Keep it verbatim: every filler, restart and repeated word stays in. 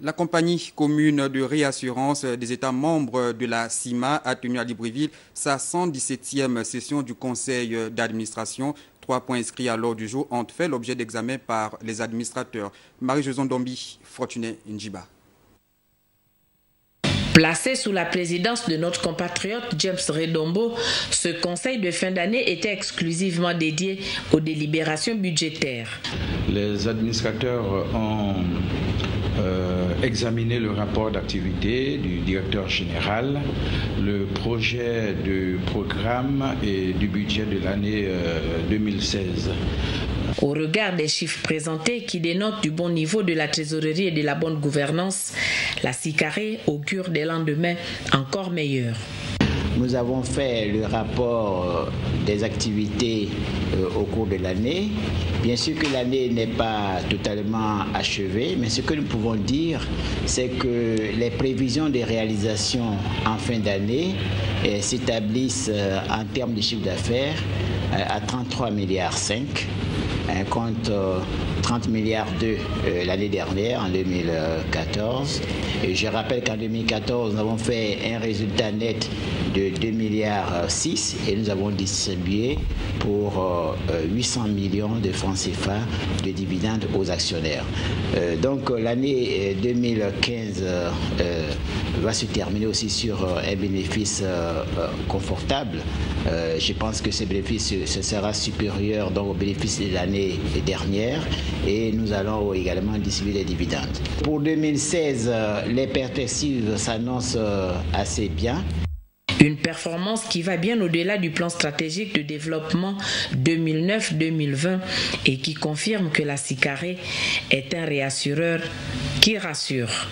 La compagnie commune de réassurance des États membres de la C I M A a tenu à Libreville sa cent dix-septième session du conseil d'administration. Trois points inscrits à l'ordre du jour ont fait l'objet d'examen par les administrateurs. Marie-José Ndombi, Fortuné Ndjiba. Placé sous la présidence de notre compatriote James Redombo, ce conseil de fin d'année était exclusivement dédié aux délibérations budgétaires. Les administrateurs ont euh, examiné le rapport d'activité du directeur général, le projet de programme et du budget de l'année euh, deux mille seize. Au regard des chiffres présentés qui dénotent du bon niveau de la trésorerie et de la bonne gouvernance, la C I C A-R E augure des lendemains encore meilleurs. Nous avons fait le rapport des activités au cours de l'année. Bien sûr que l'année n'est pas totalement achevée, mais ce que nous pouvons dire, c'est que les prévisions des réalisations en fin d'année s'établissent en termes de chiffre d'affaires à trente-trois virgule cinq milliards. Compte trente milliards deux l'année dernière, en deux mille quatorze. Et je rappelle qu'en deux mille quatorze, nous avons fait un résultat net de deux virgule six milliards et nous avons distribué pour huit cents millions de francs C F A de dividendes aux actionnaires. Donc l'année deux mille quinze va se terminer aussi sur un bénéfice confortable. Je pense que ce bénéfice ce sera supérieur donc, au bénéfice de l'année dernière et nous allons également distribuer les dividendes. Pour deux mille seize, les perspectives s'annoncent assez bien. Une performance qui va bien au-delà du plan stratégique de développement deux mille neuf deux mille vingt et qui confirme que la C I C A R E est un réassureur qui rassure.